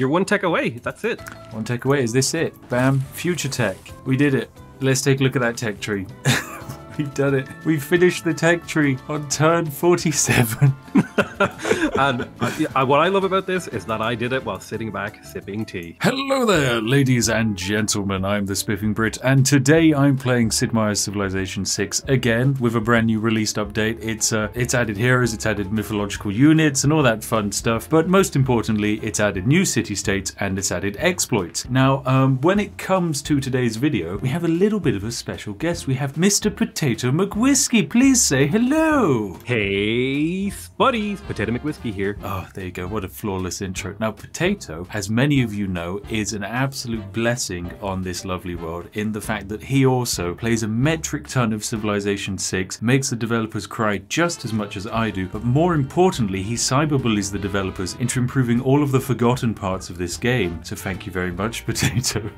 You're one tech away. That's it. One tech away. Is this it? Bam. Future tech. We did it. Let's take a look at that tech tree. We've done it. We finished the tech tree on turn 47. And what I love about this is that I did it while sitting back sipping tea. Hello there, ladies and gentlemen. I'm the Spiffing Brit, and today I'm playing Sid Meier's Civilization VI again with a brand new released update. It's added heroes, it's added mythological units, and all that fun stuff. But most importantly, it's added new city-states and it's added exploits. Now, when it comes to today's video, we have a little bit of a special guest. We have Mr. Potato McWhiskey. Please say hello. Hey, buddies. Potato McWhiskey here. Oh, there you go. What a flawless intro. Now, Potato, as many of you know, is an absolute blessing on this lovely world in the fact that he also plays a metric ton of Civilization 6, makes the developers cry just as much as I do, but more importantly, he cyberbullies the developers into improving all of the forgotten parts of this game. So thank you very much, Potato.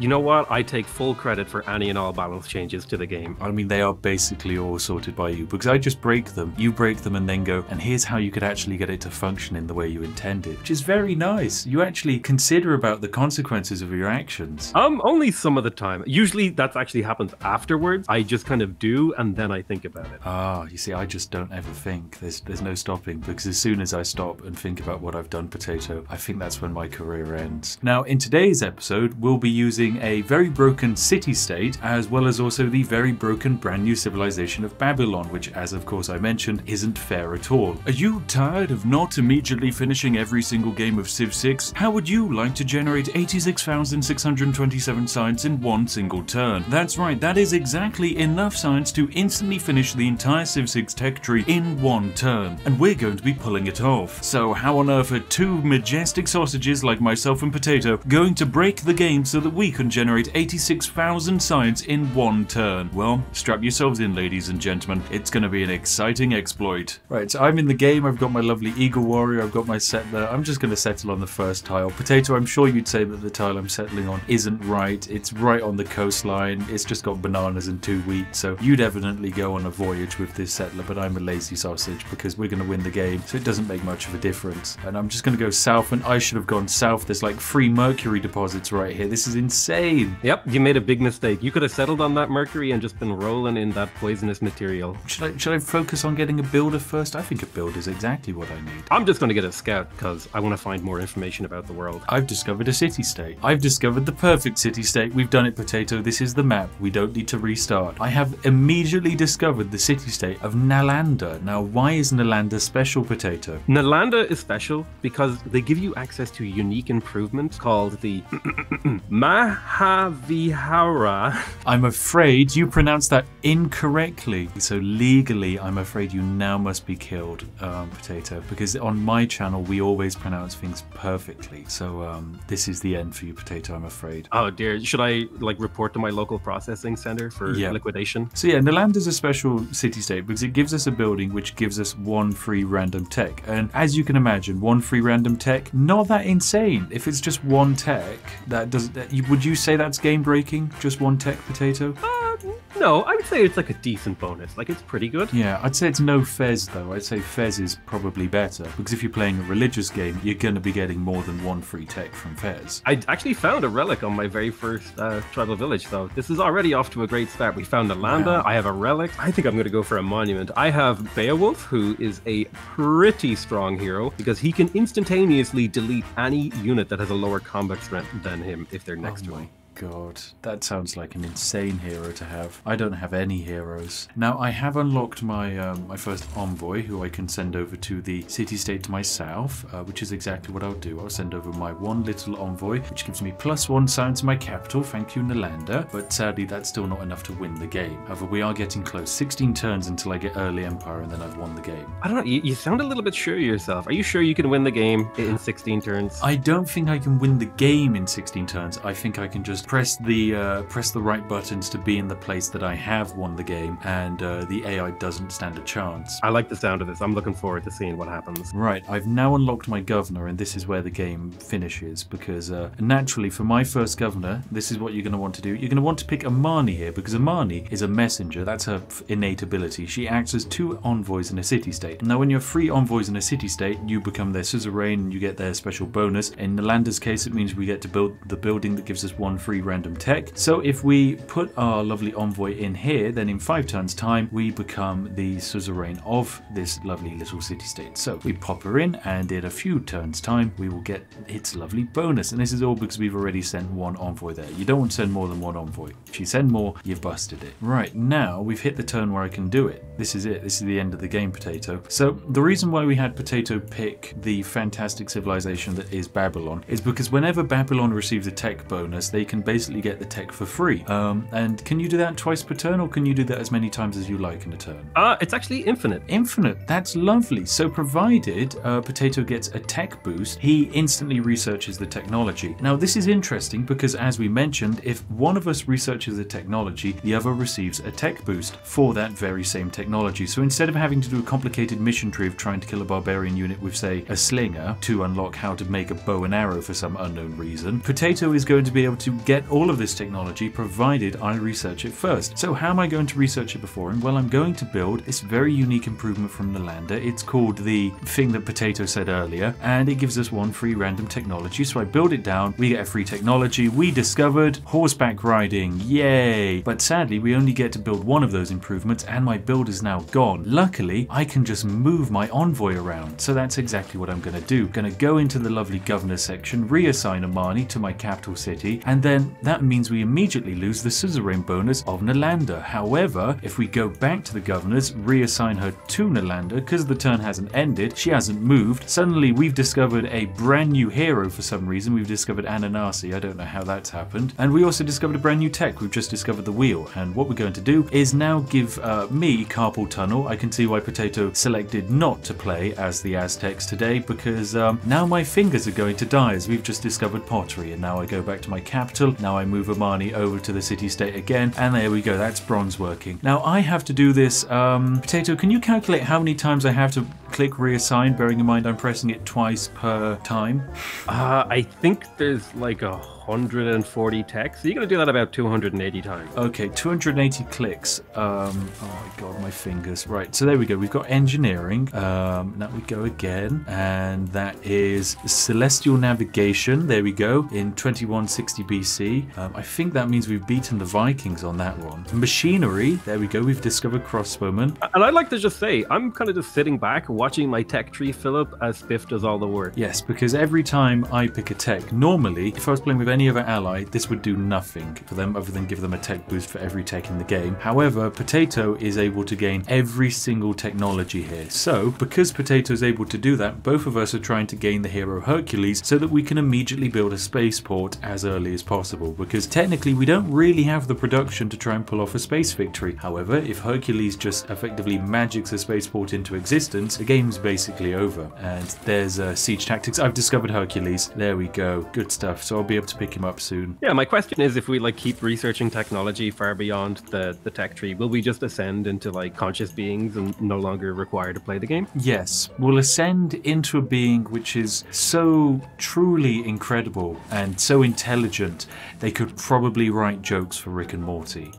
You know what? I take full credit for any and all balance changes to the game. I mean, they are basically all sorted by you, because I just break them. You break them and then go, and here's how you could actually get it to function in the way you intended, which is very nice. You actually consider about the consequences of your actions. Only some of the time. Usually that actually happens afterwards. I just kind of do, and then I think about it. Ah, you see, I just don't ever think. There's no stopping, because as soon as I stop and think about what I've done, Potato, I think that's when my career ends. Now, in today's episode, we'll be using a very broken city-state, as well as also the very broken brand new civilization of Babylon, which, as of course I mentioned, isn't fair at all. Are you tired of not immediately finishing every single game of Civ 6? How would you like to generate 86,627 science in one single turn? That's right, that is exactly enough science to instantly finish the entire Civ 6 tech tree in one turn, and we're going to be pulling it off. So how on earth are two majestic sausages like myself and Potato going to break the game so that we can generate 86,000 science in one turn? Well, strap yourselves in, ladies and gentlemen, it's going to be an exciting exploit. Right, so I'm in the game. I've got my lovely Eagle Warrior, I've got my settler. I'm just going to settle on the first tile. Potato, I'm sure you'd say that the tile I'm settling on isn't right. It's right on the coastline. It's just got bananas and 2 wheat, so you'd evidently go on a voyage with this settler, but I'm a lazy sausage because we're going to win the game, so it doesn't make much of a difference. And I'm just going to go south, and I should have gone south. There's like 3 mercury deposits right here. This is insane. Yep, you made a big mistake. You could have settled on that mercury and just been rolling in that poisonous material. Should I focus on getting a builder first? I think a builder is exactly what I need. I'm just going to get a scout because I want to find more information about the world. I've discovered a city-state. I've discovered the perfect city-state. We've done it, Potato. This is the map. We don't need to restart. I have immediately discovered the city-state of Nalanda. Now, why is Nalanda special, Potato? Nalanda is special because they give you access to a unique improvement called the Mahavihara. I'm afraid you pronounced that incorrectly. So legally, I'm afraid you now must be killed. Potato, because on my channel we always pronounce things perfectly, so this is the end for you, Potato, I'm afraid. Oh dear, should I like report to my local processing center for liquidation? So yeah, Nalanda is a special city-state because it gives us a building which gives us 1 free random tech, and as you can imagine, 1 free random tech, not that insane. If it's just 1 tech, that doesn't. Would you say that's game-breaking? Just 1 tech, Potato? No, I would say it's like a decent bonus. Like, it's pretty good. Yeah, I'd say it's no Fez, though. I'd say Fez is probably better, because if you're playing a religious game, you're going to be getting more than 1 free tech from Fez. I actually found a relic on my very first tribal village, though. This is already off to a great start. We found Nalanda. Wow. I have a relic. I think I'm going to go for a monument. I have Beowulf, who is a pretty strong hero, because he can instantaneously delete any unit that has a lower combat strength than him if they're next to him. God, that sounds like an insane hero to have. I don't have any heroes. Now, I have unlocked my my first envoy, who I can send over to the city-state to my south, which is exactly what I'll do. I'll send over my one little envoy, which gives me +1 science in my capital. Thank you, Nalanda. But sadly, that's still not enough to win the game. However, we are getting close. 16 turns until I get early empire, and then I've won the game. I don't know. You sound a little bit sure of yourself. Are you sure you can win the game in 16 turns? I don't think I can win the game in 16 turns. I think I can just press the right buttons to be in the place that I have won the game, and the AI doesn't stand a chance. I like the sound of this. I'm looking forward to seeing what happens. Right, I've now unlocked my governor, and this is where the game finishes, because naturally, for my first governor, this is what you're going to want to do. You're going to want to pick Amani here, because Amani is a messenger. That's her innate ability. She acts as two envoys in a city-state. Now, when you're three envoys in a city-state, you become their suzerain, and you get their special bonus. In Nalanda's case, it means we get to build the building that gives us one free random tech. So if we put our lovely envoy in here, then in 5 turns time, we become the suzerain of this lovely little city-state. So we pop her in, and in a few turns time, we will get its lovely bonus. And this is all because we've already sent one envoy there. You don't want to send more than one envoy. If you send more, you've busted it. Right, now we've hit the turn where I can do it. This is it. This is the end of the game, Potato. So the reason why we had Potato pick the fantastic civilization that is Babylon is because whenever Babylon receives a tech bonus, they can basically get the tech for free. And can you do that twice per turn, or can you do that as many times as you like in a turn? It's actually infinite. Infinite. That's lovely. So provided Potato gets a tech boost, he instantly researches the technology. Now this is interesting because, as we mentioned, if one of us researches a technology, the other receives a tech boost for that very same technology. So instead of having to do a complicated mission tree of trying to kill a barbarian unit with, say, a slinger to unlock how to make a bow and arrow for some unknown reason, Potato is going to be able to get all of this technology provided I research it first. So how am I going to research it before him? Well, I'm going to build this very unique improvement from Nalanda. It's called the thing that Potato said earlier, and it gives us one free random technology. So I build it down, we get a free technology. We discovered horseback riding, yay! But sadly, we only get to build one of those improvements, and my build is now gone. Luckily, I can just move my envoy around, so that's exactly what I'm gonna do. Gonna go into the lovely governor section, reassign Amani to my capital city, and then that means we immediately lose the suzerain bonus of Nalanda. However, if we go back to the governors, reassign her to Nalanda, because the turn hasn't ended, she hasn't moved, suddenly we've discovered a brand new hero for some reason. We've discovered Ananasi, I don't know how that's happened. And we also discovered a brand new tech. We've just discovered the wheel. And what we're going to do is now give me carpal tunnel. I can see why Potato selected not to play as the Aztecs today, because now my fingers are going to die as we've just discovered pottery. And now I go back to my capital. Now I move Amani over to the city-state again. And there we go, that's bronze working. Now I have to do this. Potato, can you calculate how many times I have to click reassign, bearing in mind I'm pressing it twice per time? I think there's like a 140 text. So you're going to do that about 280 times. Okay, 280 clicks. Oh my god, my fingers. Right, so there we go. We've got engineering. Now we go again. And that is celestial navigation. There we go. In 2160 BC. I think that means we've beaten the Vikings on that one. Machinery. There we go. We've discovered crossbowmen. And I'd like to just say, I'm kind of just sitting back watching my tech tree fill up as Spiff does all the work. Yes, because every time I pick a tech, normally, if I was playing with any other ally, this would do nothing for them other than give them a tech boost for every tech in the game. However, Potato is able to gain every single technology here. So, because Potato is able to do that, both of us are trying to gain the hero Hercules so that we can immediately build a spaceport as early as possible, because technically we don't really have the production to try and pull off a space victory. However, if Hercules just effectively magics a spaceport into existence, the game's basically over. And there's siege tactics. I've discovered Hercules. There we go. Good stuff. So I'll be able to pick him up soon. Yeah, my question is, if we like keep researching technology far beyond the tech tree, will we just ascend into like conscious beings and no longer require to play the game? Yes, we'll ascend into a being which is so truly incredible and so intelligent they could probably write jokes for Rick and Morty.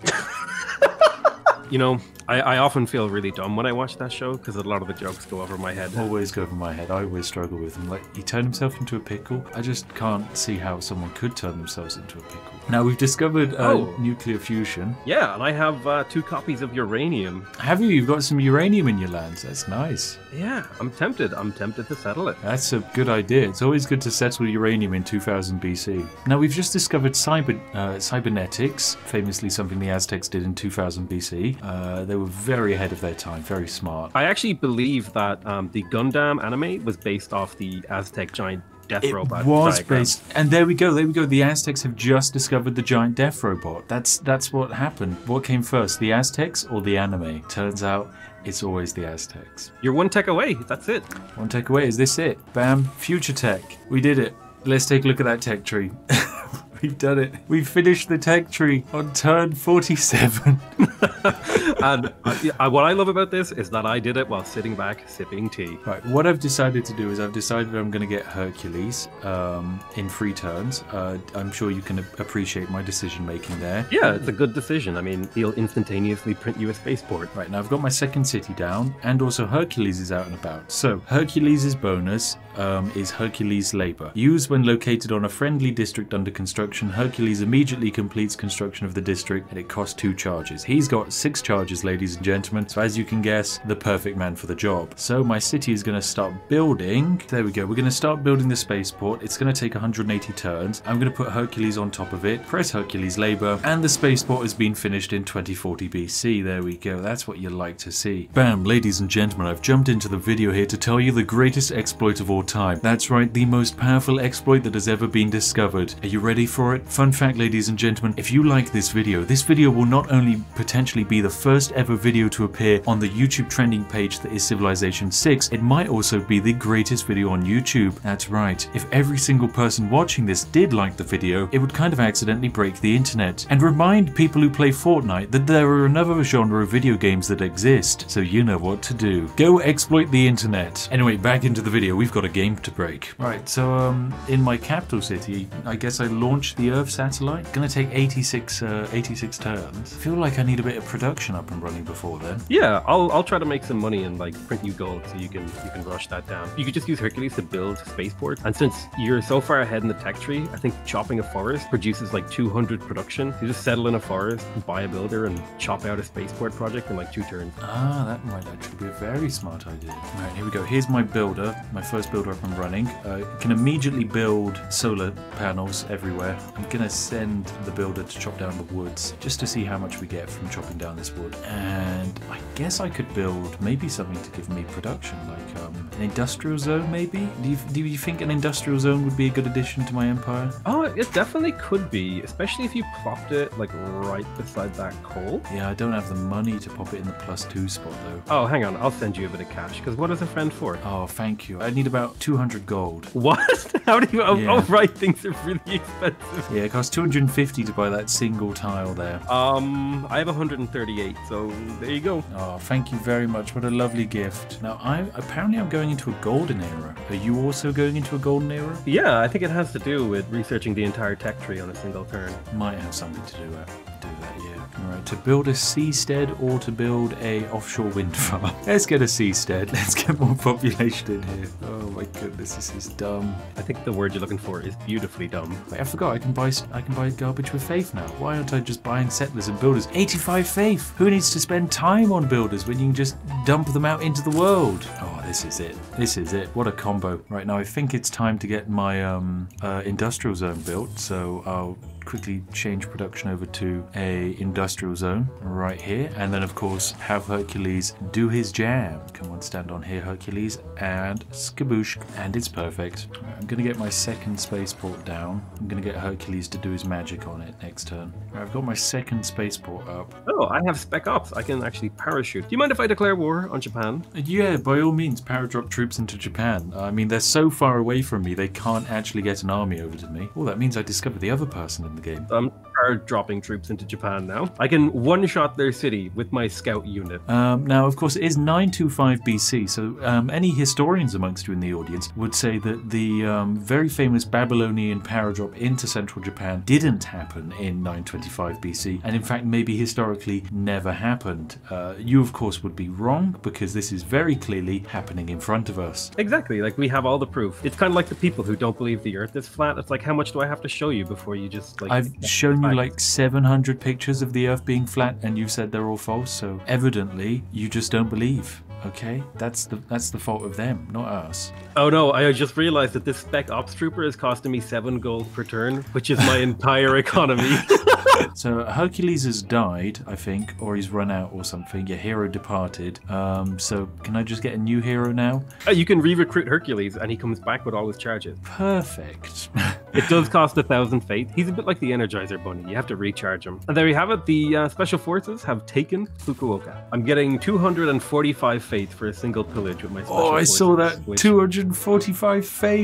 You know, I often feel really dumb when I watch that show because a lot of the jokes go over my head. Always go over my head. I always struggle with them. Like, he turned himself into a pickle. I just can't see how someone could turn themselves into a pickle. Now, we've discovered nuclear fusion. Yeah, and I have 2 copies of uranium. Have you? You've got some uranium in your lands. That's nice. Yeah, I'm tempted. I'm tempted to settle it. That's a good idea. It's always good to settle uranium in 2000 BC. Now, we've just discovered cybernetics, famously something the Aztecs did in 2000 BC. They were very ahead of their time, very smart. I actually believe that the Gundam anime was based off the Aztec giant death robot. It was based, and there we go, there we go. The Aztecs have just discovered the giant death robot. That's what happened. What came first, the Aztecs or the anime? Turns out it's always the Aztecs. You're 1 tech away. That's it. 1 tech away. Is this it? Bam. Future tech. We did it. Let's take a look at that tech tree. We've done it. We've finished the tech tree on turn 47. And what I love about this is that I did it while sitting back sipping tea. Right, what I've decided to do is I've decided I'm going to get Hercules in 3 turns. I'm sure you can appreciate my decision making there. Yeah, it's a good decision. I mean, he'll instantaneously print you a spaceport. Right, now I've got my second city down, and also Hercules is out and about. So Hercules' bonus is Hercules Labor. Use when located on a friendly district under construction. Hercules immediately completes construction of the district, and it costs 2 charges. He's got 6 charges, ladies and gentlemen. So as you can guess, the perfect man for the job. So my city is going to start building. There we go. We're going to start building the spaceport. It's going to take 180 turns. I'm going to put Hercules on top of it. Press Hercules Labor, and the spaceport has been finished in 2040 BC. There we go. That's what you like to see. Bam, ladies and gentlemen, I've jumped into the video here to tell you the greatest exploit of all time. That's right, the most powerful exploit that has ever been discovered. Are you ready for it? Fun fact, ladies and gentlemen, if you like this video will not only potentially be the first ever video to appear on the YouTube trending page that is Civilization 6, it might also be the greatest video on YouTube. That's right, if every single person watching this did like the video, it would kind of accidentally break the internet. And remind people who play Fortnite that there are another genre of video games that exist, so you know what to do. Go exploit the internet. Anyway, back into the video, we've got a game to break. Right, so in my capital city, I guess I launched the Earth satellite. It's gonna take 86 turns. I feel like I need a bit of production up and running before then. Yeah, I'll try to make some money and like print you gold so you can rush that down. You could just use Hercules to build spaceports, and since you're so far ahead in the tech tree, I think chopping a forest produces like 200 production. You just settle in a forest, buy a builder, and chop out a spaceport project in like 2 turns. Ah, that might actually be a very smart idea. All right, here we go. Here's my builder, my first builder up and running. Can immediately build solar panels everywhere. I'm gonna send the builder to chop down the woods just to see how much we get from chopping down this wood. And I guess I could build maybe something to give me production, like an industrial zone maybe? Do you think an industrial zone would be a good addition to my empire? Oh, it definitely could be, especially if you plopped it like right beside that coal. Yeah, I don't have the money to pop it in the +2 spot though. Oh, hang on, I'll send you a bit of cash, because what is a friend for? Oh, thank you. I need about 200 gold. What? How do you... Yeah. Oh, right, things are really expensive. Yeah, it costs 250 to buy that single tile there. I have 138, so there you go. Oh, thank you very much. What a lovely gift. Now, I'm going into a golden era. Are you also going into a golden era? Yeah, I think it has to do with researching the entire tech tree on a single turn. Might have something to do with it. Yeah. All right, to build a seastead or to build a offshore wind farm. Let's get a seastead. Let's get more population in here. Oh my goodness, this is dumb. I think the word you're looking for is beautifully dumb. Wait, I forgot. I can buy garbage with faith now. Why aren't I just buying settlers and builders? 85 faith. Who needs to spend time on builders when you can just dump them out into the world? Oh, this is it. This is it. What a combo. Right now, I think it's time to get my industrial zone built. So I'll quickly change production over to a industrial zone right here, and then of course have Hercules do his jam. Come on, stand on here, Hercules, and skaboosh, and it's perfect. I'm gonna get my second spaceport down. I'm gonna get Hercules to do his magic on it next turn. I've got my second spaceport up. Oh, I have spec ops. I can actually parachute. Do you mind if I declare war on Japan? Yeah, by all means, paradrop troops into Japan. I mean, they're so far away from me, they can't actually get an army over to me. Oh, that means I discovered the other person in the game. I'm dropping troops into Japan now. I can one-shot their city with my scout unit. Now, of course, it is 925 BC, so any historians amongst you in the audience would say that the very famous Babylonian paradrop into central Japan didn't happen in 925 BC, and in fact, maybe historically never happened. You, of course, would be wrong, because this is very clearly happening in front of us. Exactly, like, we have all the proof. It's kind of like the people who don't believe the Earth is flat. It's like, how much do I have to show you before you just... Like, I've shown you like 700 pictures of the Earth being flat, and you said they're all false, so evidently you just don't believe. Okay, that's the fault of them, not us. Oh no, I just realized that this spec ops trooper is costing me 7 gold per turn, which is my entire economy. So Hercules has died, I think, or he's run out or something. Your hero departed. So can I just get a new hero now? You can re-recruit Hercules, and he comes back with all his charges. Perfect. It does cost 1,000 fate. He's a bit like the Energizer Bunny. You have to recharge him. And there you have it. The Special Forces have taken Fukuoka. I'm getting 245 fate for a single pillage with my Special Forces. Oh, I saw that. 245 fate.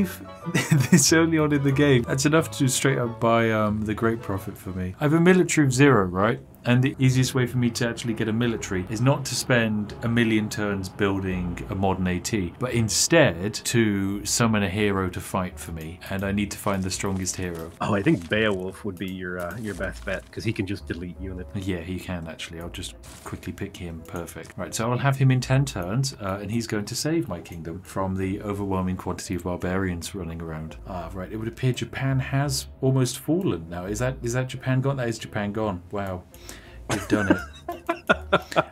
It's only on in the game. That's enough to straight up buy the Great Prophet for me. I have a military of 0, right? And the easiest way for me to actually get a military is not to spend a million turns building a modern AT, but instead to summon a hero to fight for me. And I need to find the strongest hero. Oh, I think Beowulf would be your best bet, because he can just delete unit. Yeah, he can actually. I'll just quickly pick him. Perfect. Right, so I'll have him in 10 turns, and he's going to save my kingdom from the overwhelming quantity of barbarians running around. Ah, right. It would appear Japan has almost fallen now. Is that Japan gone? That is Japan gone. Wow. We've done it.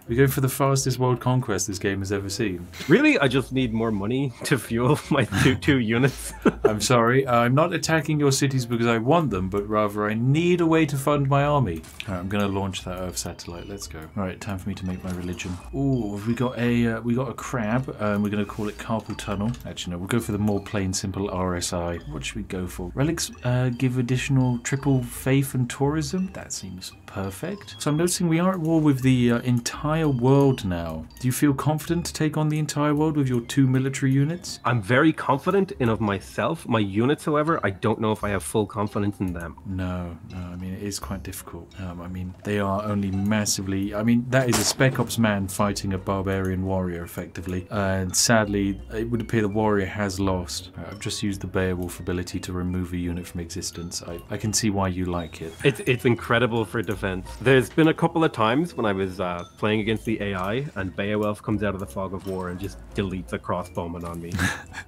We're going for the fastest world conquest this game has ever seen. Really? I just need more money to fuel my two units. I'm sorry. I'm not attacking your cities because I want them, but rather I need a way to fund my army. All right, I'm going to launch that Earth satellite. Let's go. All right, time for me to make my religion. Ooh, we got a crab. We're going to call it Carpal Tunnel. Actually, no, we'll go for the more plain, simple RSI. What should we go for? Relics give additional triple faith and tourism. That seems perfect. So I'm noticing we are at war with the entire world now. Do you feel confident to take on the entire world with your 2 military units? I'm very confident in of myself. My units, however, I don't know if I have full confidence in them. No, I mean, it is quite difficult. I mean, they are only massively... I mean, that is a Spec Ops man fighting a barbarian warrior, effectively. And sadly, it would appear the warrior has lost. I've just used the Beowulf ability to remove a unit from existence. I can see why you like it. It's incredible for defense. There's been a couple of times when I was playing against the AI and Beowulf comes out of the fog of war and just deletes a crossbowman on me.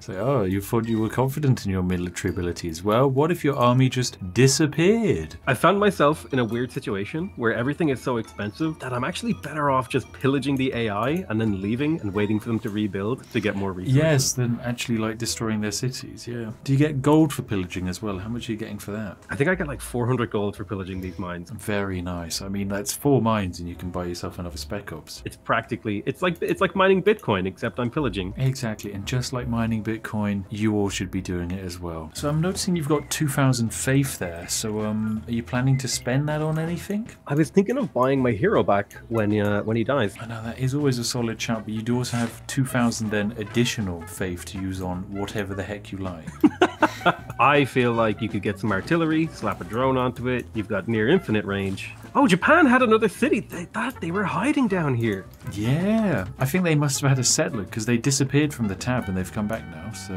So, oh, you thought you were confident in your military abilities. Well, what if your army just disappeared? I found myself in a weird situation where everything is so expensive that I'm actually better off just pillaging the AI and then leaving and waiting for them to rebuild to get more resources. Yes, than actually like destroying their cities, yeah. Do you get gold for pillaging as well? How much are you getting for that? I think I get like 400 gold for pillaging these mines. Very nice. I mean, that's 4 mines and you can buy yourself another Spec Ops. It's practically, it's like mining Bitcoin, except I'm pillaging. Exactly, and just like mining Bitcoin, you all should be doing it as well. So I'm noticing you've got 2,000 faith there, so are you planning to spend that on anything? I was thinking of buying my hero back when he dies. I know, that is always a solid shout, but you do also have 2,000 then additional faith to use on whatever the heck you like. I feel like you could get some artillery, slap a drone onto it, you've got near infinite range. Oh, Japan had another city. They thought they were hiding down here. Yeah. I think they must have had a settler because they disappeared from the tab and they've come back now. So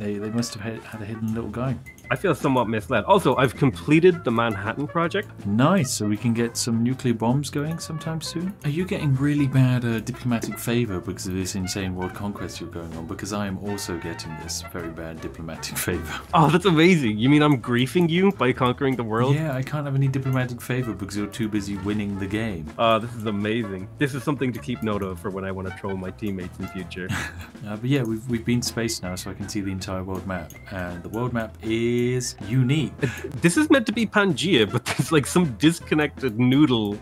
they must have had a hidden little guy. I feel somewhat misled. Also, I've completed the Manhattan Project. Nice. So we can get some nuclear bombs going sometime soon. Are you getting really bad diplomatic favor because of this insane world conquest you're going on? Because I am also getting this very bad diplomatic favor. Oh, that's amazing. You mean I'm griefing you by conquering the world? Yeah, I can't have any diplomatic favor because you're too busy winning the game. This is amazing. This is something to keep note of for when I want to troll my teammates in future. But yeah, we've been spaced now, so I can see the entire world map. And the world map is unique. This is meant to be Pangaea, but there's like some disconnected noodle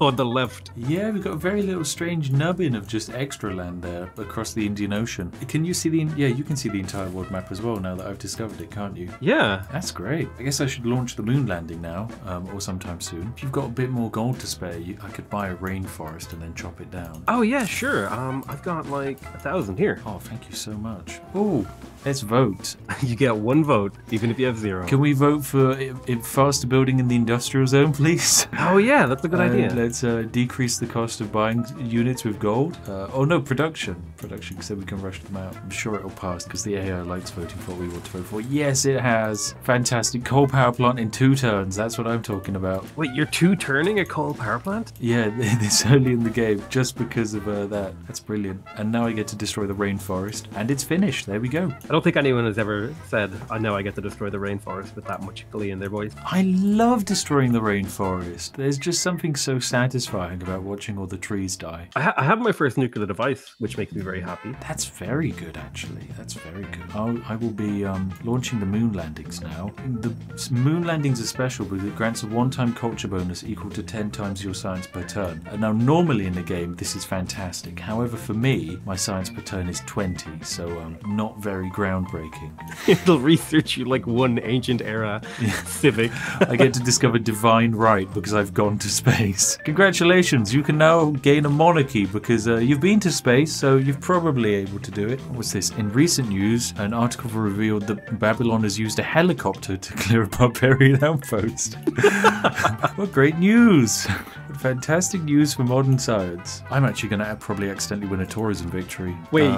on the left. Yeah, we've got a very little strange nubbin of just extra land there across the Indian Ocean. Can you see the... Yeah, you can see the entire world map as well now that I've discovered it, can't you? Yeah. That's great. I guess I should launch the moon landing now, or sometime soon. If you've got a bit more gold to spare, I could buy a rainforest and then chop it down. Oh yeah, sure. I've got like 1,000 here. Oh, thank you so much. Oh, let's vote. You get 1 vote, even if you have 0. Can we vote for faster building in the industrial zone, please? Oh yeah, that's a good idea. Let's decrease the cost of buying units with gold. Oh no, production, because then we can rush them out. I'm sure it'll pass because the AI likes voting for what we want to vote for. Yes, it has. Fantastic. Coal power plant in 2 turns. That's what I'm talking about. Wait, you're turning a coal power plant? Yeah, it's only in the game just because of that. That's brilliant. And now I get to destroy the rainforest and it's finished. There we go. I don't think anyone has ever said, I know I get to destroy the rainforest with that much glee in their voice. I love destroying the rainforest. There's just something so satisfying about watching all the trees die. I have my first nuclear device, which makes me very happy. That's very good, actually. That's very good. I will be launching the moon landings now. The moon landings are special because it grants a one-time culture bonus equal to 10 times your science per turn. And now normally in the game this is fantastic, however for me my science per turn is 20, so not very groundbreaking. It'll research you like one ancient era civic. I get to discover divine right because I've gone to space. Congratulations, you can now gain a monarchy because you've been to space, so you're probably able to do it. What's this? In recent news, an article revealed that Babylon has used a helicopter to clear a barbarian outpost. What great news! Fantastic news for modern science. I'm actually going to probably accidentally win a tourism victory. Wait.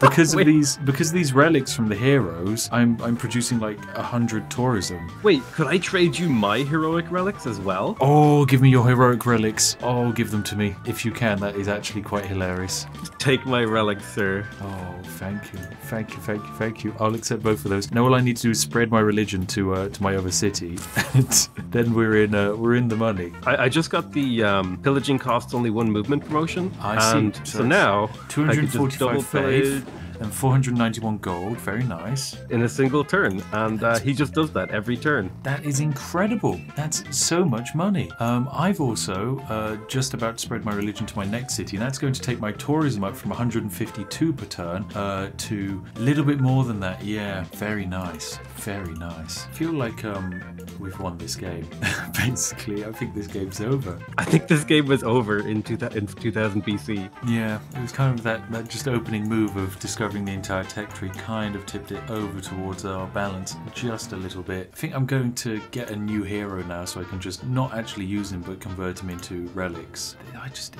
Because of these, because of these relics from the heroes, I'm producing like 100 tourism. Wait, could I trade you my heroic relics as well? Oh, give me your heroic relics. Oh, give them to me if you can. That is actually quite hilarious. Take my relics, sir. Oh, thank you, thank you, thank you, thank you. I'll accept both of those. Now all I need to do is spread my religion to my other city, and then we're in the money. I just got the pillaging costs only one movement promotion. I see. So now 245 faith and 491 gold. Very nice. In a single turn. And he just does that every turn. That is incredible. That's so much money. I've also just about spread my religion to my next city. And that's going to take my tourism up from 152 per turn to a little bit more than that. Yeah, very nice. Very nice. I feel like we've won this game. Basically, I think this game's over. I think this game was over in 2000 BC. Yeah, it was kind of that just opening move of discovering the entire tech tree kind of tipped it over towards our balance just a little bit. I think I'm going to get a new hero now so I can just not actually use him but convert him into relics.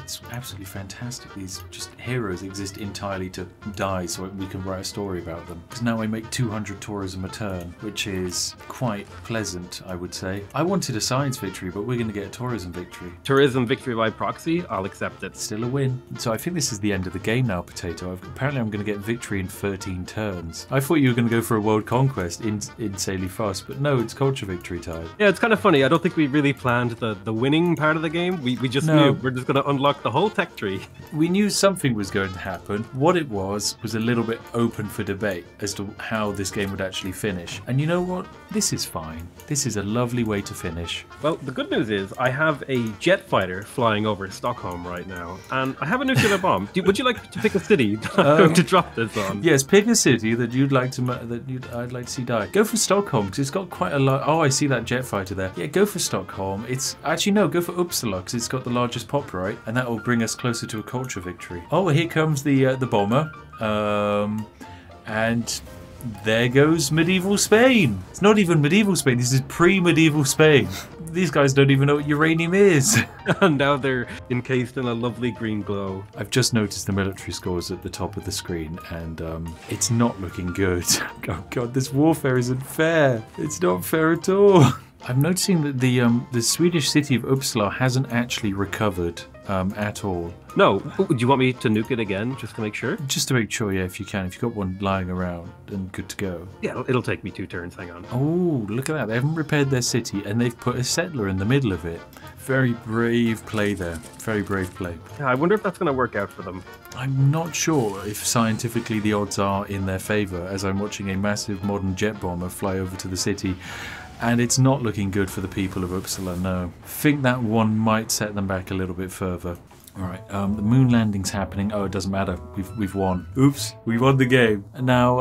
It's absolutely fantastic. These just heroes exist entirely to die so we can write a story about them. Because now I make 200 tourism a turn, which is quite pleasant, I would say. I wanted a science victory, but we're going to get a tourism victory. Tourism victory by proxy? I'll accept it. Still a win. So I think this is the end of the game now, Potato. Apparently I'm going to get victory in 13 turns. I thought you were going to go for a world conquest insanely fast, but no, it's culture victory time. Yeah, it's kind of funny. I don't think we really planned the winning part of the game. We just knew we're just going to unlock the whole tech tree. We knew something was going to happen. What it was a little bit open for debate as to how this game would actually finish. And you know what? This is fine. This is a lovely way to finish. Well, the good news is I have a jet fighter flying over Stockholm right now, and I have a nuclear bomb. Would you like to pick a city to drop this on? Yes, pick a city that you'd like to I'd like to see die. Go for Stockholm because it's got quite a lot. Oh, I see that jet fighter there. Yeah, go for Stockholm. It's actually no, go for Uppsala because it's got the largest pop, right? And that will bring us closer to a culture victory. Oh, here comes the bomber, and there goes medieval Spain. It's not even medieval Spain. This is pre-medieval Spain. These guys don't even know what uranium is. And now they're encased in a lovely green glow. I've just noticed the military scores at the top of the screen, and it's not looking good. Oh God, this warfare isn't fair. It's not fair at all. I'm noticing that the Swedish city of Uppsala hasn't actually recovered at all. No. Do you want me to nuke it again, just to make sure? Just to make sure, yeah, if you can. If you've got one lying around, then good to go. Yeah, it'll take me 2 turns, hang on. Oh, look at that. They haven't repaired their city, and they've put a settler in the middle of it. Very brave play there. Very brave play. Yeah, I wonder if that's going to work out for them. I'm not sure if scientifically the odds are in their favour, as I'm watching a massive modern jet bomber fly over to the city. And it's not looking good for the people of Uppsala, no. I think that one might set them back a little bit further. All right, the moon landing's happening. Oh, it doesn't matter. We've won. Oops, we won the game. Now,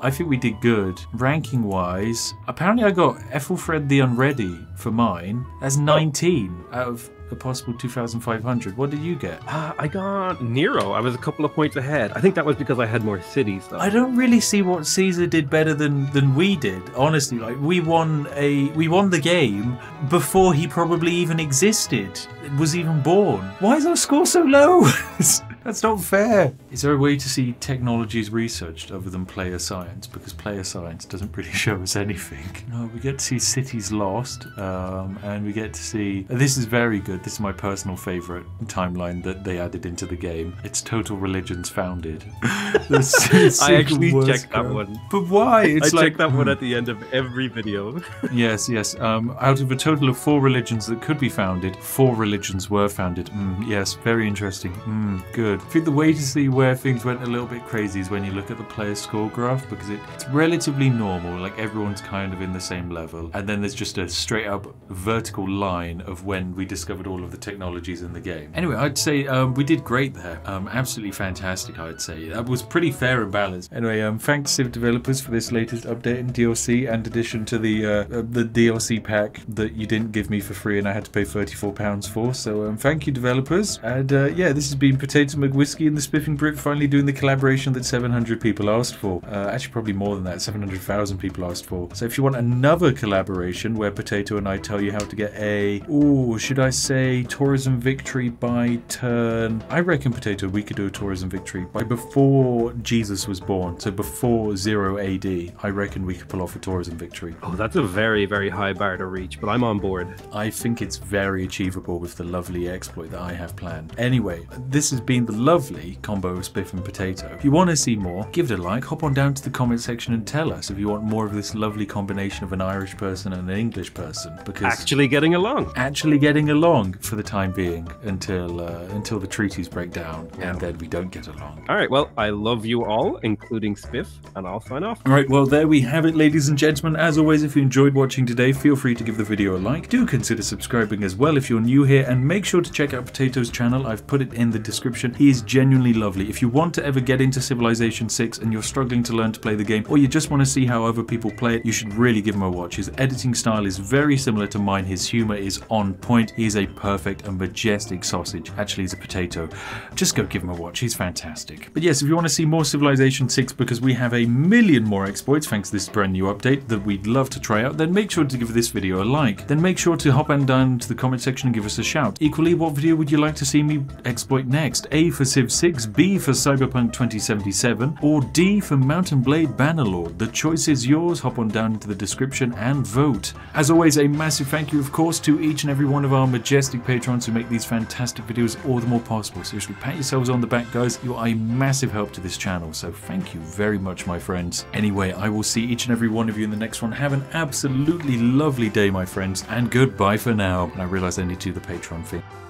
I think we did good. Ranking-wise, apparently I got Ethelfred the Unready for mine. That's 19 out of a possible 2,500. What did you get? I got Nero. I was a couple of points ahead. I think that was because I had more cities, though. I don't really see what Caesar did better than we did. Honestly, like we won the game before he probably even existed, was even born. Why is our score so low? That's not fair. Is there a way to see technologies researched other than player science? Because player science doesn't really show us anything. No, we get to see cities lost, and we get to see... This is very good. This is my personal favourite timeline that they added into the game. It's total religions founded. I actually checked that one. But why? It's I checked that one at the end of every video. Yes, yes. Out of a total of 4 religions that could be founded, 4 religions were founded. Yes, very interesting. Good. good. I think the way to see where things went a little bit crazy is when you look at the player score graph, because it's relatively normal, like everyone's kind of in the same level, and then there's just a straight up vertical line of when we discovered all of the technologies in the game. Anyway, I'd say we did great there. Absolutely fantastic, I'd say. That was pretty fair and balanced. Anyway, thanks Civ developers for this latest update and DLC and addition to the DLC pack that you didn't give me for free and I had to pay £34 for, so thank you developers, and yeah, this has been Potato McWhiskey and The Spiffing Brit finally doing the collaboration that 700 people asked for. Actually probably more than that, 700,000 people asked for. So if you want another collaboration where Potato and I tell you how to get a, ooh, should I say tourism victory by turn? I reckon Potato, we could do a tourism victory by before Jesus was born, so before 0 AD, I reckon we could pull off a tourism victory. Oh, that's a very, very high bar to reach, but I'm on board. I think it's very achievable with the lovely exploit that I have planned. Anyway, this has been the lovely combo of Spiff and Potato. If you want to see more, give it a like, hop on down to the comment section and tell us if you want more of this lovely combination of an Irish person and an English person, because actually getting along. Actually getting along for the time being, until the treaties break down and then we don't get along. All right, well, I love you all, including Spiff, and I'll sign off. All right, well, there we have it, ladies and gentlemen. As always, if you enjoyed watching today, feel free to give the video a like. Do consider subscribing as well if you're new here, and make sure to check out Potato's channel. I've put it in the description. He is genuinely lovely. If you want to ever get into Civilization 6 and you're struggling to learn to play the game, or you just want to see how other people play it, you should really give him a watch. His editing style is very similar to mine. His humor is on point. He is a perfect and majestic sausage. Actually, he's a potato. Just go give him a watch. He's fantastic. But yes, if you want to see more Civilization 6, because we have a million more exploits thanks to this brand new update that we'd love to try out, then make sure to give this video a like. Then make sure to hop on down to the comment section and give us a shout. Equally, what video would you like to see me exploit next? A for Civ 6, B for Cyberpunk 2077, or D for Mountain Blade Bannerlord? The choice is yours. Hop on down into the description and vote. As always, a massive thank you, of course, to each and every one of our majestic patrons who make these fantastic videos all the more possible. Seriously, pat yourselves on the back, guys. You are a massive help to this channel, so thank you very much, my friends. Anyway, I will see each and every one of you in the next one. Have an absolutely lovely day, my friends, and goodbye for now. And I realize I need to do the Patreon thing.